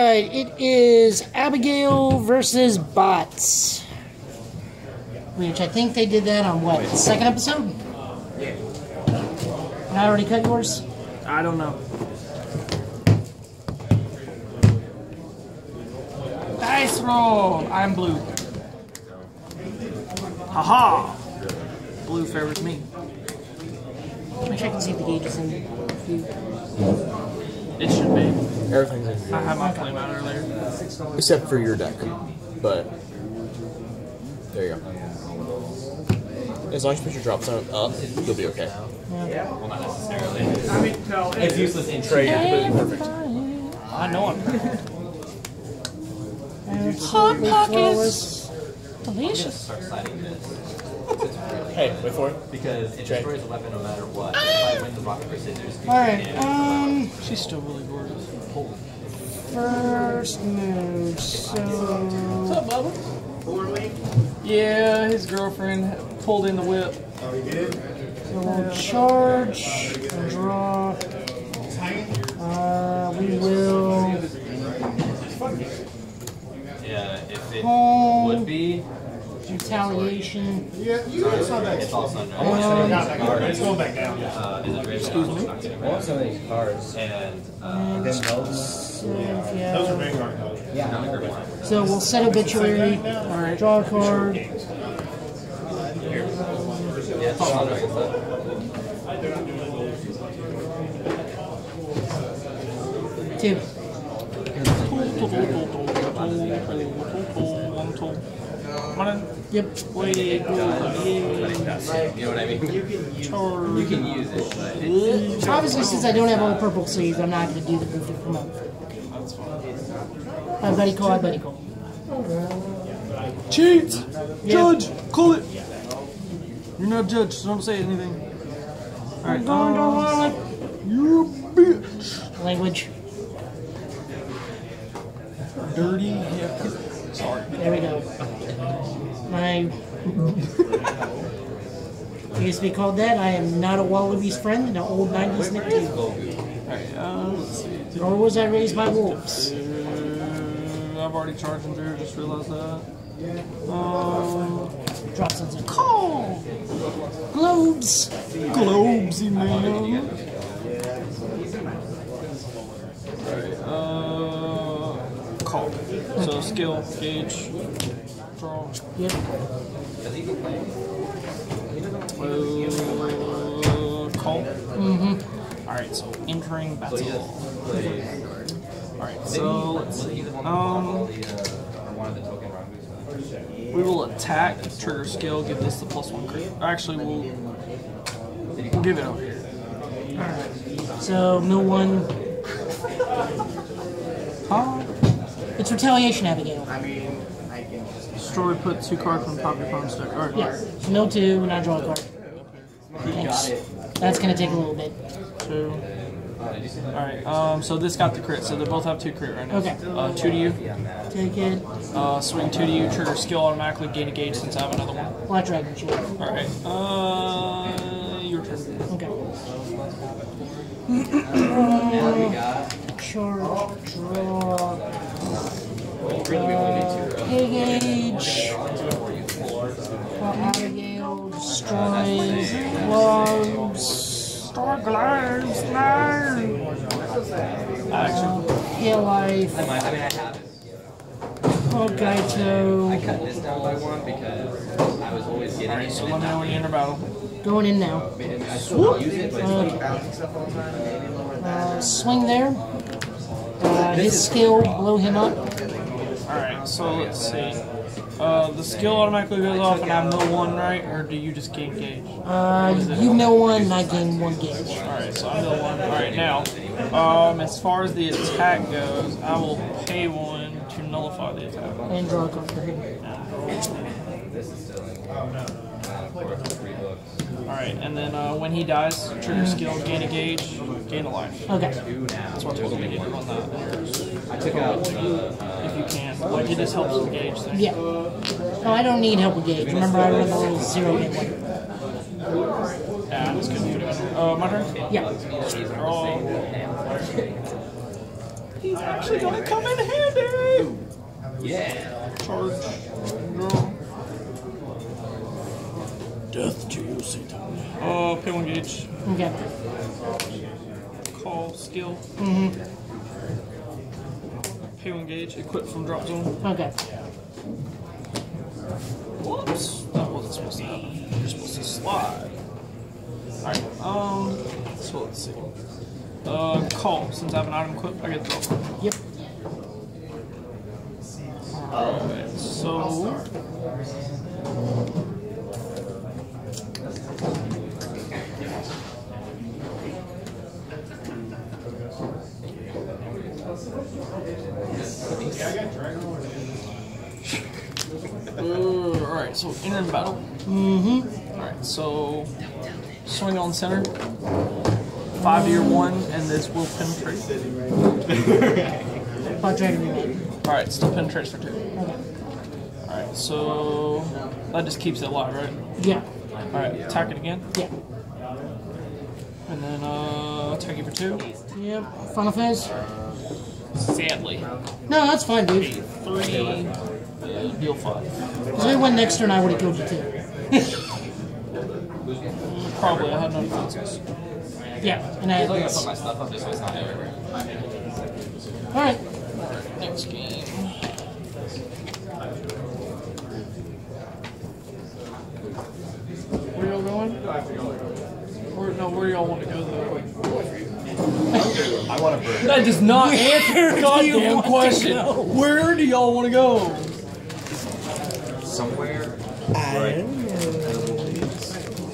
Alright, it is Abygale versus Batzz. Which I think they did that on what? Second episode? Yeah. And I already cut yours? I don't know. Dice roll! I'm blue. Haha! Blue favors me. Make sure I can see if the gauge is in there. It should be. Everything's in here. I had my flame out earlier. Except for your deck. But. There you go. As long as you put your drop zone up, you'll be okay. Yeah. Well, not necessarily. I mean, no. It's useless in trade. It's perfect. I know I'm perfect. Hot pockets. Delicious. Hey, wait for it. Because it destroys a weapon no matter what. If I win the rock, paper, scissors, alright, she's still really gorgeous. First move, so... What's up, Bubba? Yeah, his girlfriend pulled in the whip. Oh, he did? So we'll charge, draw. We will... Yeah, if it would be... Retaliation. Yeah, you know, it's not that. It's also not. It's going back down. Excuse me. What's in these cards? And those are Vanguard cards. Yeah. So we'll set obituary. Alright. Draw a card. Yeah, it's all Thunder Dragon. Two. Yep. Wait, you know what I mean? You can use it, but it's obviously, since I don't have all purple sleeves, I'm not going to do the booster for month. Hi, buddy call, buddy call. Cheat! Yep. Judge! Call it! You're not judged, so don't say anything. Alright, you bitch! Language. Dirty. Yeah. Sorry. There we go. My it used to be called that. I am not a Wallaby's friend and an old 90s nickname. Or was I raised by wolves? I've already charged him through, just realized that. Drop something. Call! Globes! Globesy man. Call. So skill, gauge. Yep. Call. Mm-hmm. Alright, so entering battle. Alright, so let's see. We will attack, trigger skill, give this the +1 crit. Actually, we'll give it over here. Alright. So, mill one. Huh? It's retaliation, Abygale. I mean... Destroy, put 2 cards from top of your phone stack. Alright. Yes. No 2, and I draw a card. Thanks. That's going to take a little bit. 2. Alright, so this got the crit, so they both have 2 crit right now. Okay. 2 to you. Take it. Swing 2 to you, trigger skill automatically, gain a gauge since I have another one. Black Dragon Shield. Alright. Your turn. Okay. Charge, draw. Hey, gauge. Abygale destroys globes. Star globes, no! Heal life. Oh, Gaito. I cut this down by 1 because I was always getting it. So let me know when you enter battle. Going in now. Swoop. Swing there. His skill, blow him up. Alright, so let's see. The skill automatically goes off and I mill 1, right? Or do you just gain gauge? You mill 1 and I gain 1 gauge. Alright, so I mill 1. Alright, now, as far as the attack goes, I will pay 1 to nullify the attack. And draw a card for him. Alright, and then when he dies, trigger skill, gain a gauge, gain a life. Okay. That's what there's going to be on that. I took out if you can. Like, it just helps with the gauge thing. Yeah. No, I don't need help with gauge. Remember, I run the little 0 hit 1. Yeah, that's good. My turn? Yeah. Draw. is actually going to come in handy! Yeah! Charge. No. Death to you, Satan. Oh, pay one gauge. Okay. Call skill. Mm-hmm. Pay one gauge, equip from drop zone. Okay. Whoops! That wasn't supposed to happen. You're supposed to slide. Alright, so let's see. Call. Since I have an item equipped, I get the throw. Yep. Alright, so... Alright, so in and battle. Mm-hmm. Alright, so swing on center. 5-1, and this will penetrate. Alright, still penetrates for 2. Alright, so that just keeps it alive, right? Yeah. Alright, attack it again? Yeah. And then attack you for 2. Yep, final phase. Sadly. No, that's fine, dude. 3. Deal 5. If they went next turn, I would have killed you too. Probably, I had no defenses. Yeah, and I had like I put my stuff up this way, it's not everywhere. Alright. Next game. Where y'all going? Where y'all want to go though? I want a burger. That does not answer the goddamn question. Where do y'all want to go? Somewhere. Right.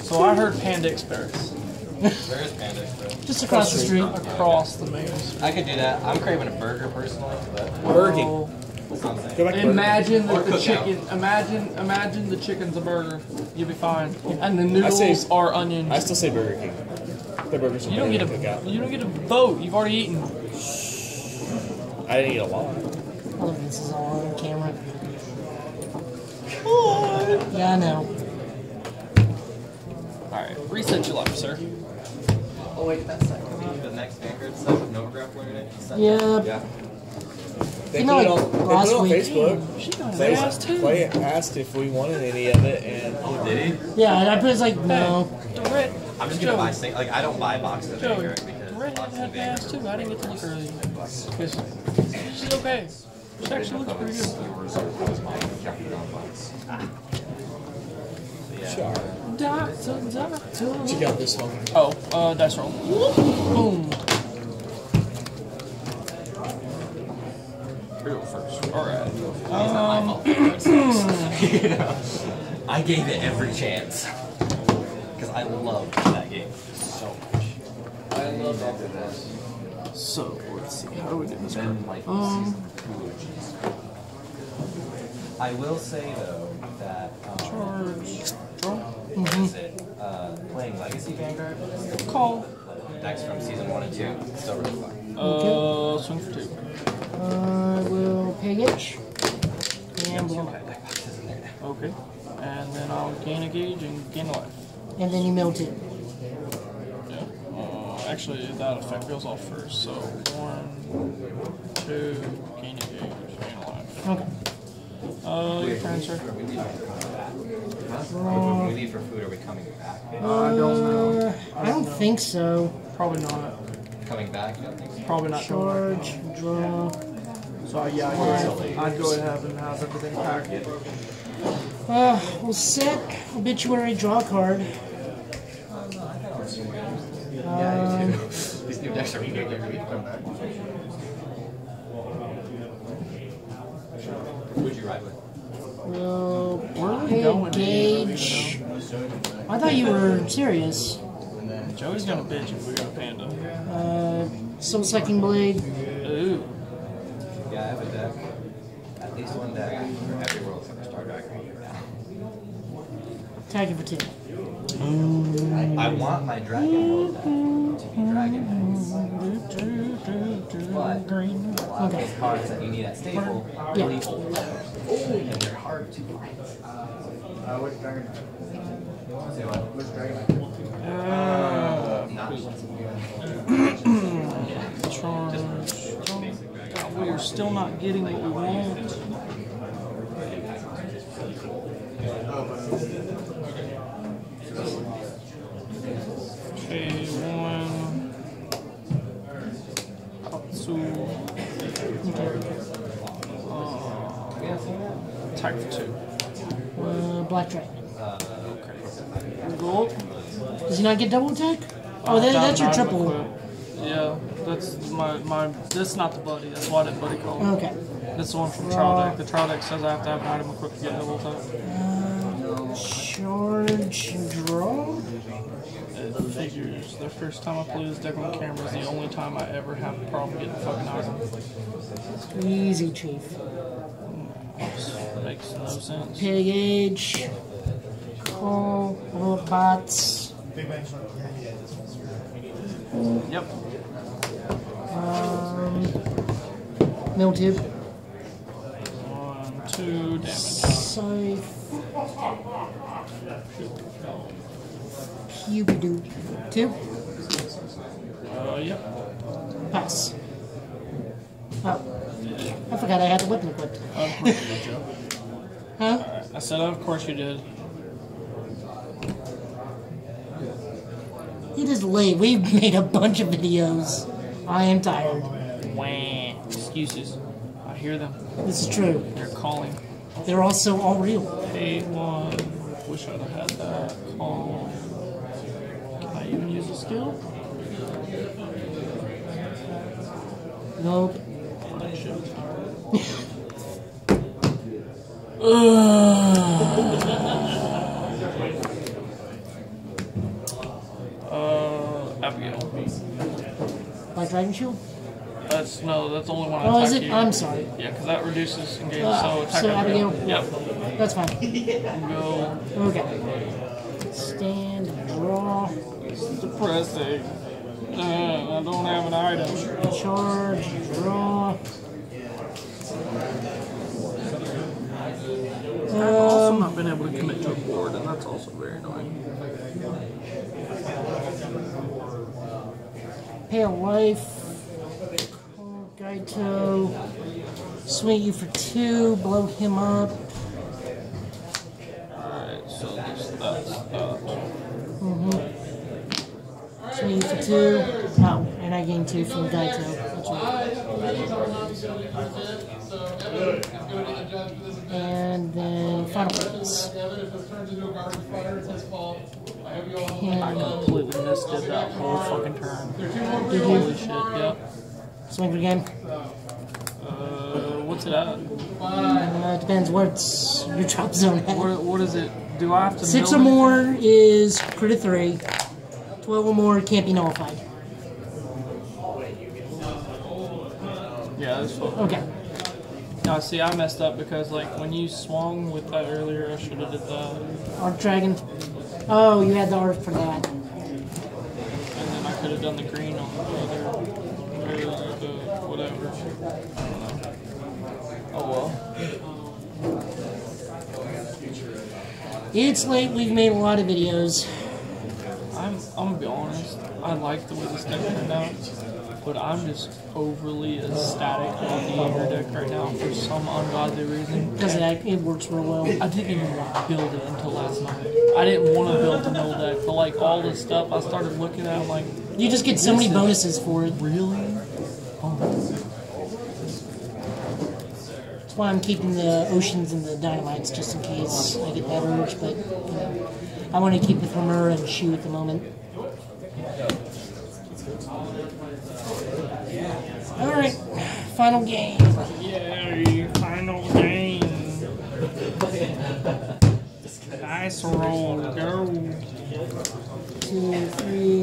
So I heard Panda Express. Where is Panda Express? Just across the street. Across the maze. I could do that. I'm craving a burger personally, but Burger King. Imagine that the chicken. Imagine the chicken's a burger. You'll be fine. And the noodles are onions. I still say Burger King. You don't get a vote. You've already eaten. I didn't eat a lot. Oh, this is all on camera. What? Yeah, I know. All right, reset your life, sir. Oh wait, that's the next Vanguard stuff with Nova Grappler in it. Yeah. Yeah. They put it on Facebook. Clay asked if we wanted any of it, and oh, did he? Yeah, and I was like, no. I'm just gonna buy things. Like I don't buy boxes of Vanguard because boxes of Vanguard too. I didn't get to look early. She's okay. She actually looks pretty good. Sure. Doctor. She got this one. Oh, dice roll. Boom. First. Alright. You know, I gave it every chance. Because I loved that game so much. I loved all of this. So, let's see. How do we do this? I will say, though, that... charge. Is it playing Legacy Vanguard? Call. Decks from Season 1 and 2. It's still really fun. Okay. Swing for 2. I will pay each. And we'll... Okay. And then I'll gain a gauge and gain a life. And then you melt it. Yeah. Actually, that effect goes off first. So 1, 2, gain a gauge, gain a life. Okay. Your turn, sir. When we leave for food, are we coming back? I don't think so. Probably not. Coming back? You don't think so? Probably not. Charge, draw. So yeah, I'd go ahead and have everything packed. We'll set obituary draw card. These new decks are ridiculous. Would you ride with? Well, hey, Gage. I thought you were serious. Joey's gonna bitch if we got a panda. Soul Sucking Blade. Ooh. Yeah, I have a deck. At least one deck for every world except for Star Dragon. Tag for 2. I want my Dragon Ball deck to be Dragon Hex. But a lot of those cards that you need at Staple are really old. And they're hard to find. Which Dragon Hex? Say what? Which Dragon Hex? Not just we're still not getting what we want. Okay, one. Type for two. Black Dragon. Okay. Go up. Does he not get double attack? Oh, that's your triple. Yeah, that's my. That's not the buddy. That's why that buddy called. Okay. That's the one from trial deck. The trial deck says I have to have an item equipped to get double attack. Charge and draw. It figures. The first time I play this deck on camera is the only time I ever have a problem getting fucking items. Easy, Chief. Makes no sense. Pig age. Call. Robots. Yep. Mill tube. 1, 2 damage. Scythe. Cubidoo. 2. Yep. Pass. Oh. I forgot I had the weapon equipped. Of course you did, Joe. Huh? Right. I said, of course you did. It is late. We've made a bunch of videos. I am tired. Wah. Excuses. I hear them. This is true. They're calling. They're also all real. Hey, one. Wish I'd have had that call. Can I even use a skill? Nope. Abygale. By Dragon Shield? That's the only one I attack. Oh, is it? You. I'm sorry. Yeah, because that reduces engage, so attack Abygale. Yep. That's fine. Go. Okay. Stand, draw. It's depressing. I don't have an item. Charge, draw. I've also not been able to commit to a board, and that's also very annoying. Pale Life, Gaito, swing you for 2, blow him up. Alright, so that's that. Mm-hmm. Swing you for 2. Oh, and I gain 2 from Gaito. That's right. And then final purpose. I completely missed it that whole fucking turn. Did you? Holy shit, yep. Yeah. Swing it again. What's it at? It depends what's your drop zone at. What is it? Do I have to 6 or more anything? Is crit 3. 12 or more can't be nullified. Yeah, that's fucking. Okay. No, see, I messed up because, like, when you swung with that earlier, I should have did that. Arc Dragon. Oh, you had the Arc for that. And then I could have done the green on the other, or the whatever. I don't know. Oh well. It's late. We've made a lot of videos. I'm gonna be honest. I like the way this deck turned out. But I'm just overly ecstatic on the other deck right now for some ungodly reason. Because it works real well. I didn't even want to build it until last night. I didn't want to build the mill deck, but like all this stuff I started looking at, I'm like... You just get so many bonuses for it. Really? Oh. That's why I'm keeping the oceans and the dynamites, just in case I get that urge, but you know, I want to keep the Thermura and Shu at the moment. Alright, final game. Yay, final game. Nice roll, go. 2, 3,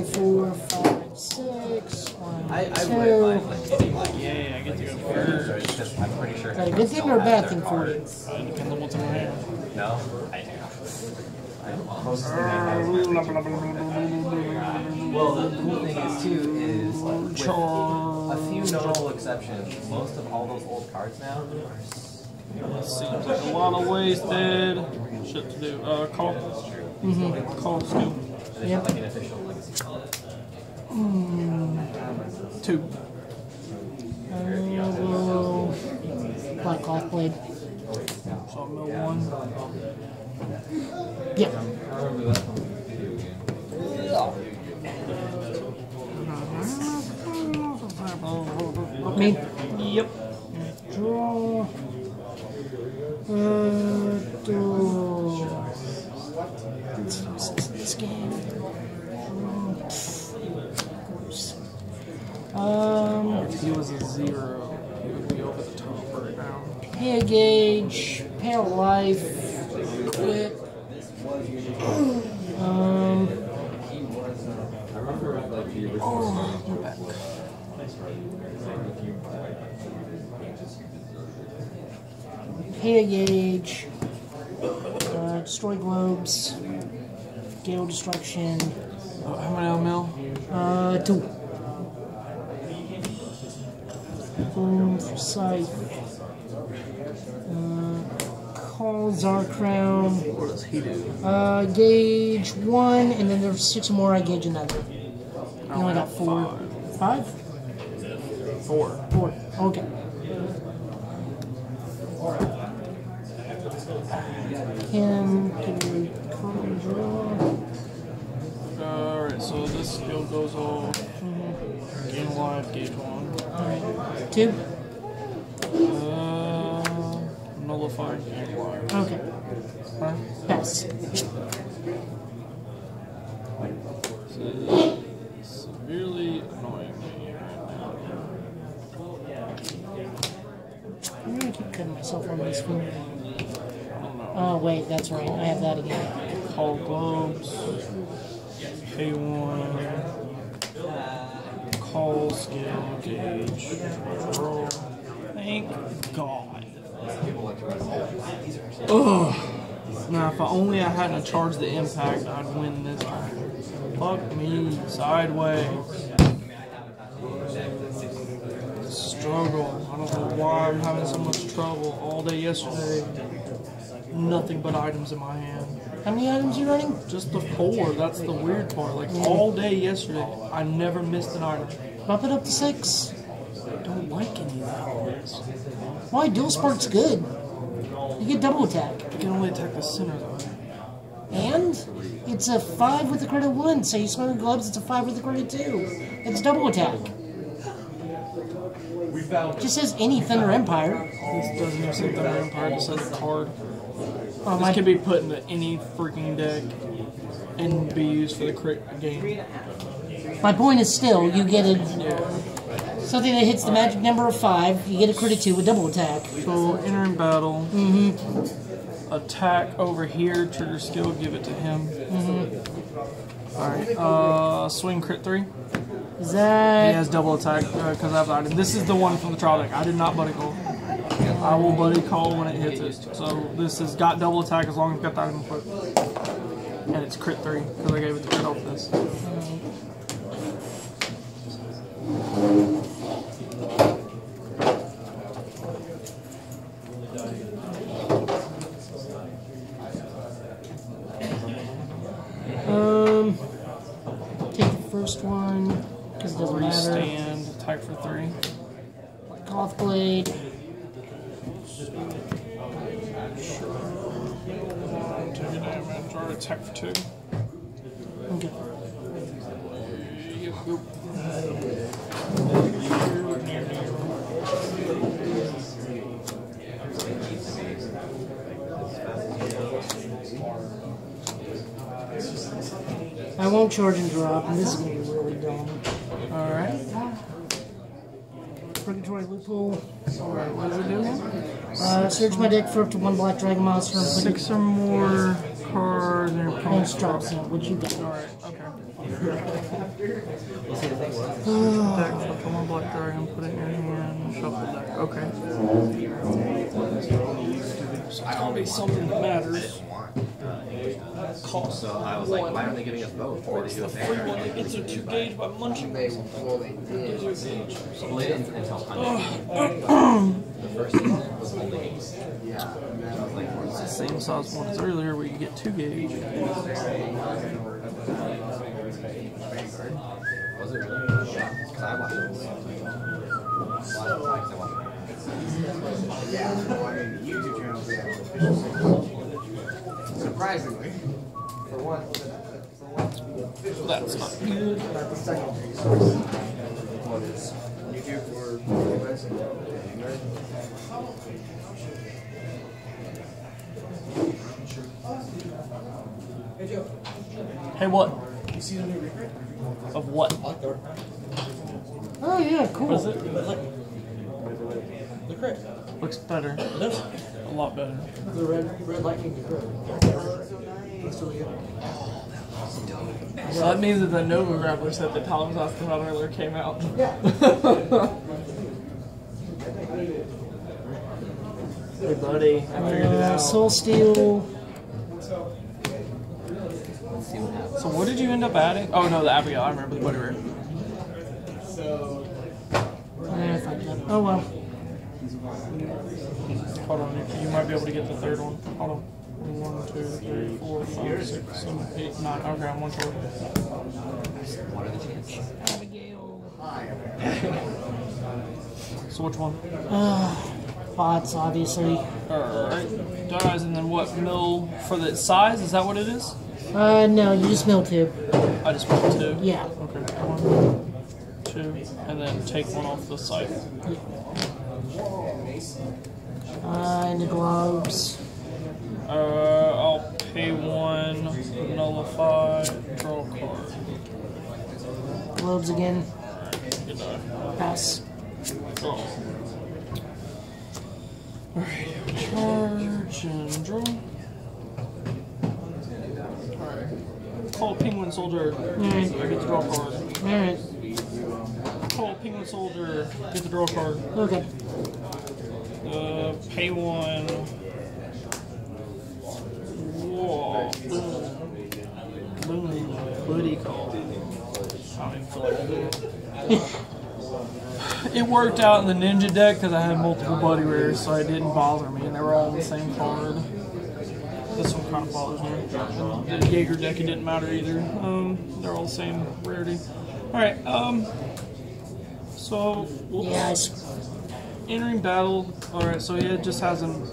4, 5, 6, 1, two. Yeah, I get to go first. I'm pretty sure. Is that a good thing or a bad thing for you? Depends on what's in my hand. No, I do. Well, the cool thing is, too, is like, a few notable exceptions, most of all those old cards now are... Seems like a lot of wasted shit to do. Call. Mm-hmm. Call skill. Yep. Two. We'll Black Cloth Blade. So mill one. Yeah. Me? Yep. Draw. This game. If he was a 0, he would be over the top right now. Pay a gauge, pay a life, quit. I remember like the original. Oh, we're back. Pay a gauge, destroy globes, Gale Destruction. How many LML? 2. Boom for Scythe. Calls our crown. What does he do? Gauge 1, and then there's 6 more. I gauge another. You only got 4. 5? 4. 4. Okay. Can we draw? Alright, so this skill goes all game live, gauge 1. Alright. 2. Nullify game live. Okay. Pass. This is severely annoying me right now. I'm gonna keep cutting myself on my screen. Oh wait, that's right. I have that again. Call globes. K1. Call skill gauge. Roll. Thank God. Ugh. Now, if only I hadn't charged the impact, I'd win this time. Fuck me sideways. Struggle. I don't know why I'm having so much trouble all day yesterday. Nothing but items in my hand. How many items are you running? Just the 4. That's the weird part. Like all day yesterday, I never missed an item. Bump it up to 6. I don't like any of that. Why? Dual Spark's good. You get double attack. You can only attack the center though. And it's a 5 with a credit 1. So you smell the gloves. It's a 5 with a credit 2. It's double attack. It just says any Thunder Empire. This doesn't even say Thunder Empire. It says card. This could be put into any freaking deck and be used for the correct game. My point is still, you get a, something that hits the magic number of 5, you get a crit 2 with double attack. So, enter in battle, attack over here, trigger skill, give it to him. Alright, swing crit 3. Is that... He has double attack because I have the item. This is the one from the trial deck. I did not buddy call. I will buddy call when it hits it. So this has got double attack as long as it's got that in foot. And it's crit 3, because I gave it the crit off this. Take the first one, because it doesn't matter. Stand, attack for 3. Cloth Blade. Attack for 2. Okay. I won't charge and drop, and this is going to be really dumb. Alright. Purgatory Loophole. Alright, what does it do? Search my deck for up to 1 black dragon monster. 6 or more. What you got? Alright, okay. Attack for 1 black dragon, put it in your hand, shuffle deck. Okay. So it's gonna be something that matters. So I was like, why aren't they giving us both? Or it's the free one that gets you 2 gauge by munching or something. Well, they didn't until Hunter. The first one was only 8. Yeah. It's the same size one as earlier where you get 2 gauge. Was it really? Because I watched it. Yeah, well, I mean, the YouTube channel is the actual official signal. Surprisingly. For one, the official source, not the secondary source. What is YouTube or US and American? Hey, Joe. Hey, what? You see the new reprint? Of what? Oh, yeah, cool. What is it? The crit. Looks better. Looks a lot better. The red lightning crit. Oh, that looks dope. So that means that the Nova Grappler set that Tom was asking about earlier came out. Yeah. Hey, buddy. I figured it out. Soul Steel. Let's see what happens. So, what did you end up adding? Oh, no, the Abygale. I remember the Buddy Rare. So. Oh, well. Hold on, you might be able to get the third one. Hold on. 1, 2, 3, 4, 5, 6, 7, 8, 9. Okay, I'm one short. What are the chances? Abygale. So which one? Bots, obviously. Alright. Dies, and then what? Mill for the size? Is that what it is? No, you just mill 2. I just mill 2? Yeah. Okay, 1, 2, and then take one off the site. Yeah. And the gloves. I'll pay 1, nullify, draw a card. Globes again. Good die. Pass. Oh. Alright, charge and draw. Alright. Call Penguin Soldier. Alright. I get to draw a card. Alright. Call Penguin Soldier, get the draw card. Okay. Pay 1. Whoa. Booty call. I don't even feel like I did. It worked out in the ninja deck because I had multiple Buddy Rares, so it didn't bother me, and they were all the same card. This one kind of bothers me. The Jaeger deck, it didn't matter either. They're all the same rarity. Alright, so we'll entering battle. Alright, so he just has him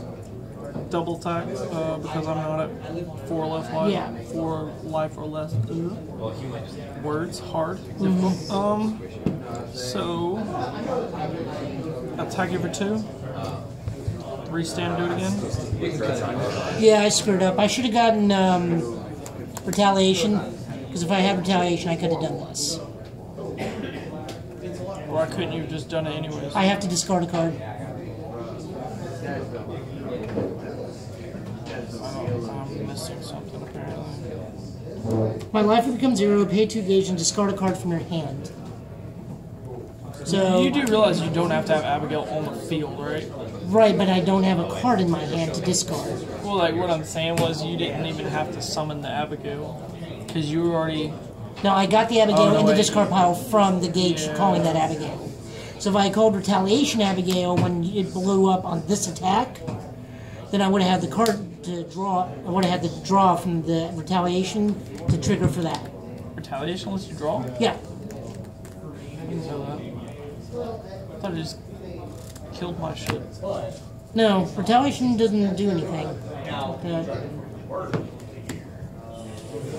double attack because I'm not at 4 left life. Yeah. 4 life or less. Mm-hmm. Words, hard, difficult. Mm-hmm. So attack you for 2. Restand, do it again. Yeah, I screwed up. I should have gotten retaliation, because if I had retaliation, I could have done this. Why couldn't you have just done it anyways? I have to discard a card. I'm missing something apparently. My life becomes 0, pay 2 gauge, and discard a card from your hand. So you do realize you don't have to have Abygale on the field, right? Right, but I don't have a card in my hand to discard. Well, like what I'm saying was you didn't even have to summon the Abygale, because you were already... No, I got the Abygale in the discard pile from the gauge calling that Abygale. So if I called Retaliation Abygale when it blew up on this attack, then I would have had the card to draw. I would have had the draw from the Retaliation to trigger for that. Retaliation lets you draw? Yeah. I didn't know that. I thought it just killed my shit. No, Retaliation doesn't do anything.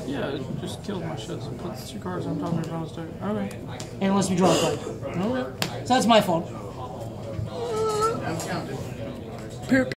Yeah, it just killed my shit, so put 2 cards on top of your bonus deck. Okay. And lets me draw a card. Okay. So that's my fault.